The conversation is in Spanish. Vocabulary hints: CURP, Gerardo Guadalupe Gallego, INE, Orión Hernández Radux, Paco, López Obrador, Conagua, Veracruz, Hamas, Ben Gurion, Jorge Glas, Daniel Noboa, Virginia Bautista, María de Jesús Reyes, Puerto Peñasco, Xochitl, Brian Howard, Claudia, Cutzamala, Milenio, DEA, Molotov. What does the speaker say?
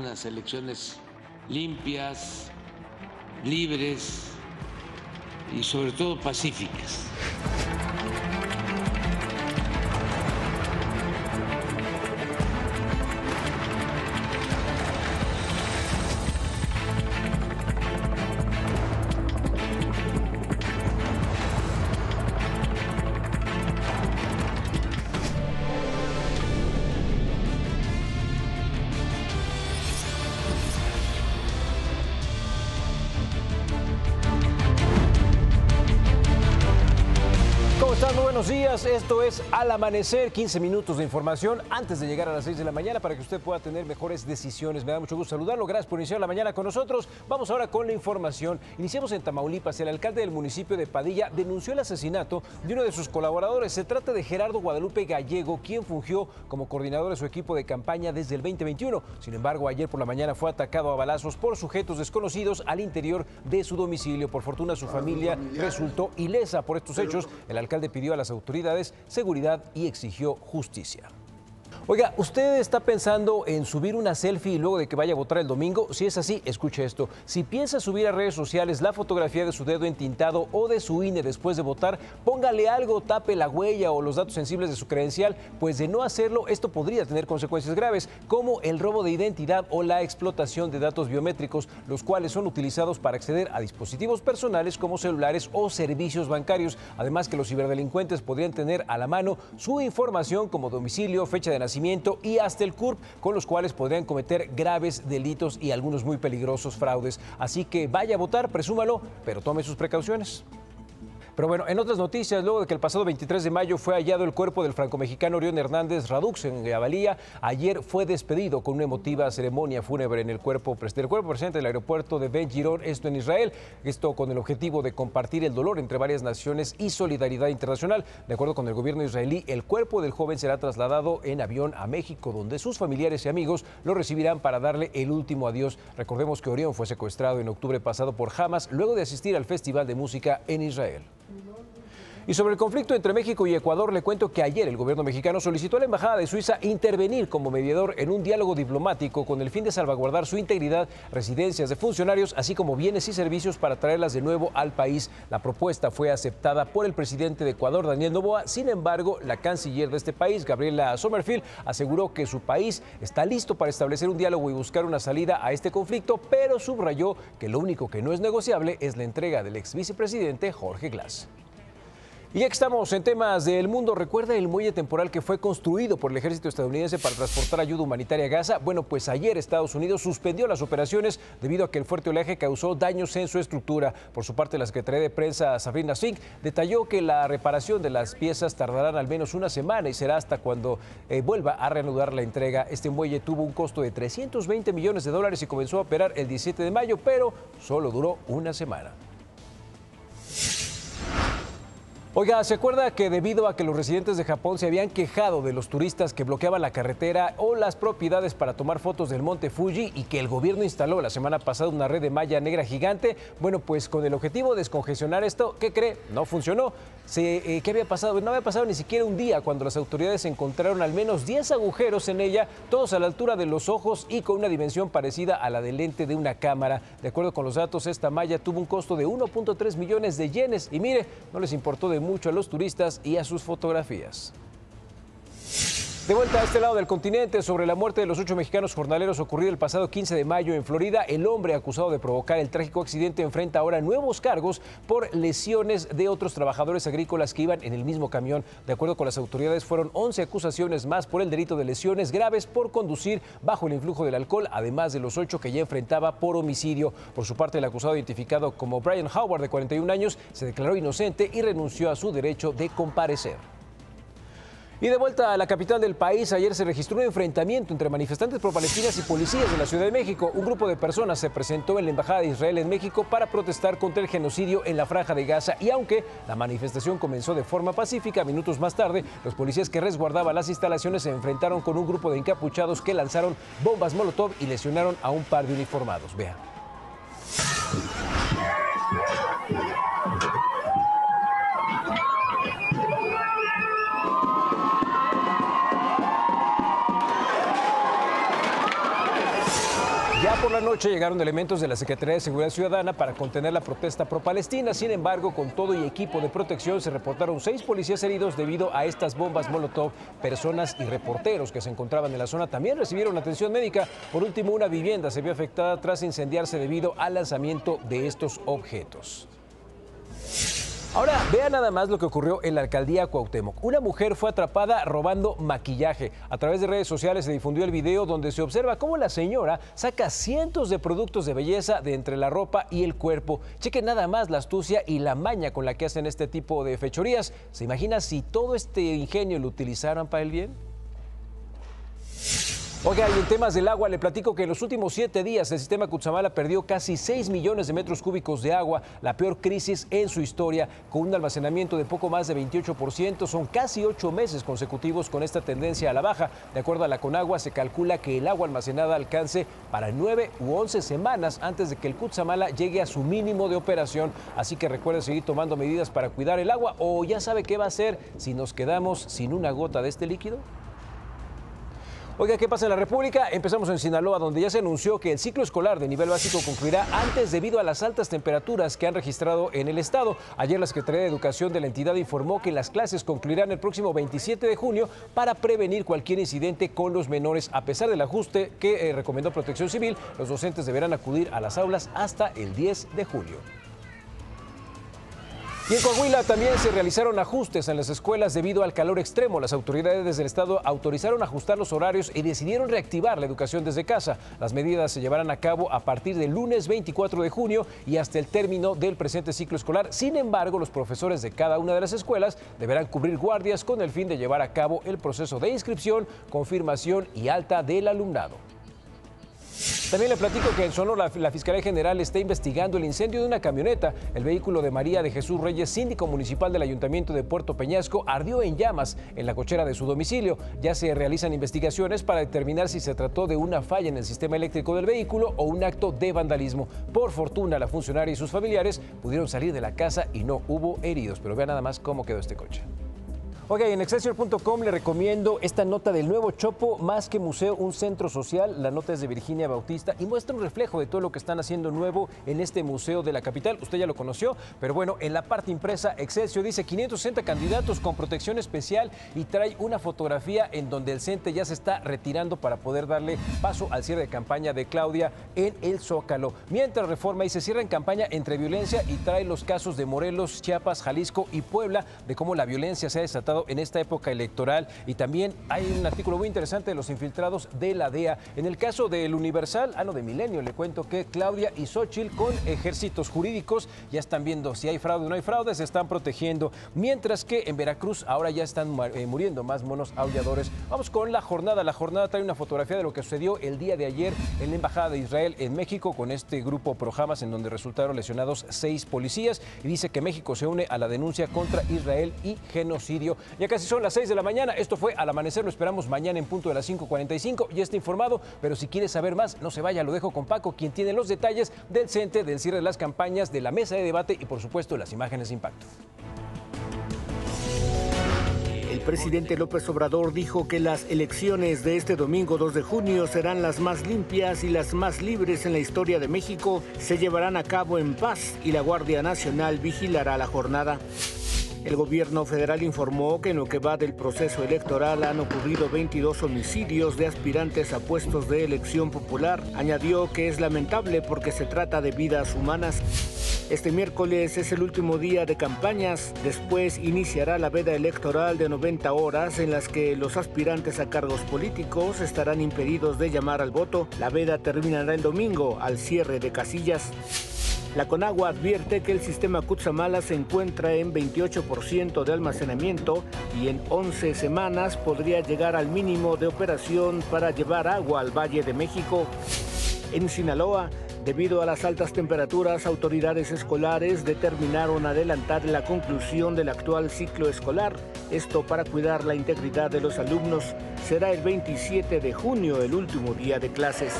Unas elecciones limpias, libres y sobre todo pacíficas. Esto es Al Amanecer, 15 minutos de información antes de llegar a las 6 de la mañana para que usted pueda tener mejores decisiones. Me da mucho gusto saludarlo, gracias por iniciar la mañana con nosotros. Vamos ahora con la información. Iniciamos en Tamaulipas. El alcalde del municipio de Padilla denunció el asesinato de uno de sus colaboradores. Se trata de Gerardo Guadalupe Gallego, quien fungió como coordinador de su equipo de campaña desde el 2021. Sin embargo, ayer por la mañana fue atacado a balazos por sujetos desconocidos al interior de su domicilio. Por fortuna, su familia resultó ilesa. Por estos hechos, el alcalde pidió a las autoridades seguridad y exigió justicia. Oiga, ¿usted está pensando en subir una selfie y luego de que vaya a votar el domingo? Si es así, escuche esto. Si piensa subir a redes sociales la fotografía de su dedo entintado o de su INE después de votar, póngale algo, tape la huella o los datos sensibles de su credencial, pues de no hacerlo, esto podría tener consecuencias graves, como el robo de identidad o la explotación de datos biométricos, los cuales son utilizados para acceder a dispositivos personales como celulares o servicios bancarios. Además, que los ciberdelincuentes podrían tener a la mano su información como domicilio, fecha de nacimiento y hasta el CURP, con los cuales podrían cometer graves delitos y algunos muy peligrosos fraudes. Así que vaya a votar, presúmalo, pero tome sus precauciones. Pero bueno, en otras noticias, luego de que el pasado 23 de mayo fue hallado el cuerpo del franco-mexicano Orión Hernández Radux en Gabalía, ayer fue despedido con una emotiva ceremonia fúnebre en el cuerpo presente en el aeropuerto de Ben Gurion, esto en Israel. Esto con el objetivo de compartir el dolor entre varias naciones y solidaridad internacional. De acuerdo con el gobierno israelí, el cuerpo del joven será trasladado en avión a México, donde sus familiares y amigos lo recibirán para darle el último adiós. Recordemos que Orión fue secuestrado en octubre pasado por Hamas, luego de asistir al Festival de Música en Israel. Y sobre el conflicto entre México y Ecuador, le cuento que ayer el gobierno mexicano solicitó a la Embajada de Suiza intervenir como mediador en un diálogo diplomático con el fin de salvaguardar su integridad, residencias de funcionarios, así como bienes y servicios para traerlas de nuevo al país. La propuesta fue aceptada por el presidente de Ecuador, Daniel Noboa. Sin embargo, la canciller de este país, Gabriela Sommerfeld, aseguró que su país está listo para establecer un diálogo y buscar una salida a este conflicto, pero subrayó que lo único que no es negociable es la entrega del ex vicepresidente Jorge Glas. Y ya que estamos en temas del mundo, ¿recuerda el muelle temporal que fue construido por el ejército estadounidense para transportar ayuda humanitaria a Gaza? Bueno, pues ayer Estados Unidos suspendió las operaciones debido a que el fuerte oleaje causó daños en su estructura. Por su parte, la Secretaría de Prensa, Sabrina Zink, detalló que la reparación de las piezas tardarán al menos una semana y será hasta cuando vuelva a reanudar la entrega. Este muelle tuvo un costo de $320 millones y comenzó a operar el 17 de mayo, pero solo duró una semana. Oiga, ¿se acuerda que debido a que los residentes de Japón se habían quejado de los turistas que bloqueaban la carretera o las propiedades para tomar fotos del monte Fuji y que el gobierno instaló la semana pasada una red de malla negra gigante? Bueno, pues con el objetivo de descongestionar esto, ¿qué cree? No funcionó. ¿Qué había pasado? No había pasado ni siquiera un día cuando las autoridades encontraron al menos 10 agujeros en ella, todos a la altura de los ojos y con una dimensión parecida a la del lente de una cámara. De acuerdo con los datos, esta malla tuvo un costo de 1.3 millones de yenes y mire, no les importó de mucho a los turistas y a sus fotografías. De vuelta a este lado del continente, sobre la muerte de los 8 mexicanos jornaleros ocurrida el pasado 15 de mayo en Florida, el hombre acusado de provocar el trágico accidente enfrenta ahora nuevos cargos por lesiones de otros trabajadores agrícolas que iban en el mismo camión. De acuerdo con las autoridades, fueron 11 acusaciones más por el delito de lesiones graves por conducir bajo el influjo del alcohol, además de los 8 que ya enfrentaba por homicidio. Por su parte, el acusado, identificado como Brian Howard, de 41 años, se declaró inocente y renunció a su derecho de comparecer. Y de vuelta a la capital del país, ayer se registró un enfrentamiento entre manifestantes pro-palestinas y policías de la Ciudad de México. Un grupo de personas se presentó en la Embajada de Israel en México para protestar contra el genocidio en la Franja de Gaza. Y aunque la manifestación comenzó de forma pacífica, minutos más tarde, los policías que resguardaban las instalaciones se enfrentaron con un grupo de encapuchados que lanzaron bombas molotov y lesionaron a un par de uniformados. Vean. por la noche llegaron elementos de la Secretaría de Seguridad Ciudadana para contener la protesta pro-palestina. Sin embargo, con todo y equipo de protección se reportaron 6 policías heridos debido a estas bombas Molotov. Personas y reporteros que se encontraban en la zona también recibieron atención médica. Por último, una vivienda se vio afectada tras incendiarse debido al lanzamiento de estos objetos. Ahora, vean nada más lo que ocurrió en la alcaldía Cuauhtémoc. Una mujer fue atrapada robando maquillaje. A través de redes sociales se difundió el video donde se observa cómo la señora saca cientos de productos de belleza de entre la ropa y el cuerpo. Chequen nada más la astucia y la maña con la que hacen este tipo de fechorías. ¿Se imagina si todo este ingenio lo utilizaran para el bien? Oiga, y en temas del agua, le platico que en los últimos 7 días el sistema Cutzamala perdió casi 6 millones de metros cúbicos de agua, la peor crisis en su historia, con un almacenamiento de poco más de 28%. Son casi 8 meses consecutivos con esta tendencia a la baja. De acuerdo a la Conagua, se calcula que el agua almacenada alcance para 9 u 11 semanas antes de que el Cutzamala llegue a su mínimo de operación. Así que recuerde seguir tomando medidas para cuidar el agua, o ya sabe qué va a hacer si nos quedamos sin una gota de este líquido. Oiga, ¿qué pasa en la República? Empezamos en Sinaloa, donde ya se anunció que el ciclo escolar de nivel básico concluirá antes debido a las altas temperaturas que han registrado en el estado. Ayer la Secretaría de Educación de la entidad informó que las clases concluirán el próximo 27 de junio para prevenir cualquier incidente con los menores. A pesar del ajuste que recomendó Protección Civil, los docentes deberán acudir a las aulas hasta el 10 de julio. Y en Coahuila también se realizaron ajustes en las escuelas debido al calor extremo. Las autoridades del estado autorizaron ajustar los horarios y decidieron reactivar la educación desde casa. Las medidas se llevarán a cabo a partir del lunes 24 de junio y hasta el término del presente ciclo escolar. Sin embargo, los profesores de cada una de las escuelas deberán cubrir guardias con el fin de llevar a cabo el proceso de inscripción, confirmación y alta del alumnado. También le platico que en Sonora la Fiscalía General está investigando el incendio de una camioneta. El vehículo de María de Jesús Reyes, síndico municipal del Ayuntamiento de Puerto Peñasco, ardió en llamas en la cochera de su domicilio. Ya se realizan investigaciones para determinar si se trató de una falla en el sistema eléctrico del vehículo o un acto de vandalismo. Por fortuna, la funcionaria y sus familiares pudieron salir de la casa y no hubo heridos. Pero vean nada más cómo quedó este coche. Ok, en Excelsior.com le recomiendo esta nota del nuevo Chopo, más que museo, un centro social. La nota es de Virginia Bautista y muestra un reflejo de todo lo que están haciendo nuevo en este museo de la capital. Usted ya lo conoció, pero bueno, en la parte impresa, Excelsior dice 560 candidatos con protección especial y trae una fotografía en donde el CENTE ya se está retirando para poder darle paso al cierre de campaña de Claudia en el Zócalo. Mientras Reforma y se cierra en campaña entre violencia y trae los casos de Morelos, Chiapas, Jalisco y Puebla, de cómo la violencia se ha desatado en esta época electoral. Y también hay un artículo muy interesante de los infiltrados de la DEA. En el caso del Universal, de Milenio, le cuento que Claudia y Xochitl con ejércitos jurídicos ya están viendo si hay fraude o no hay fraude, se están protegiendo. Mientras que en Veracruz ahora ya están muriendo más monos aulladores. Vamos con la jornada. La jornada trae una fotografía de lo que sucedió el día de ayer en la Embajada de Israel en México con este grupo pro Hamas, en donde resultaron lesionados 6 policías. Y dice que México se une a la denuncia contra Israel y genocidio. Ya casi son las 6 de la mañana. Esto fue Al Amanecer. Lo esperamos mañana en punto de las 5:45. Ya está informado, pero si quiere saber más, no se vaya. Lo dejo con Paco, quien tiene los detalles del CENTE, del cierre de las campañas, de la mesa de debate y, por supuesto, las imágenes de impacto. El presidente López Obrador dijo que las elecciones de este domingo 2 de junio serán las más limpias y las más libres en la historia de México. Se llevarán a cabo en paz y la Guardia Nacional vigilará la jornada. El gobierno federal informó que en lo que va del proceso electoral han ocurrido 22 homicidios de aspirantes a puestos de elección popular. Añadió que es lamentable porque se trata de vidas humanas. Este miércoles es el último día de campañas. Después iniciará la veda electoral de 90 horas en las que los aspirantes a cargos políticos estarán impedidos de llamar al voto. La veda terminará el domingo al cierre de casillas. La Conagua advierte que el sistema Cutzamala se encuentra en 28% de almacenamiento y en 11 semanas podría llegar al mínimo de operación para llevar agua al Valle de México. En Sinaloa, debido a las altas temperaturas, autoridades escolares determinaron adelantar la conclusión del actual ciclo escolar. Esto para cuidar la integridad de los alumnos. Será el 27 de junio el último día de clases.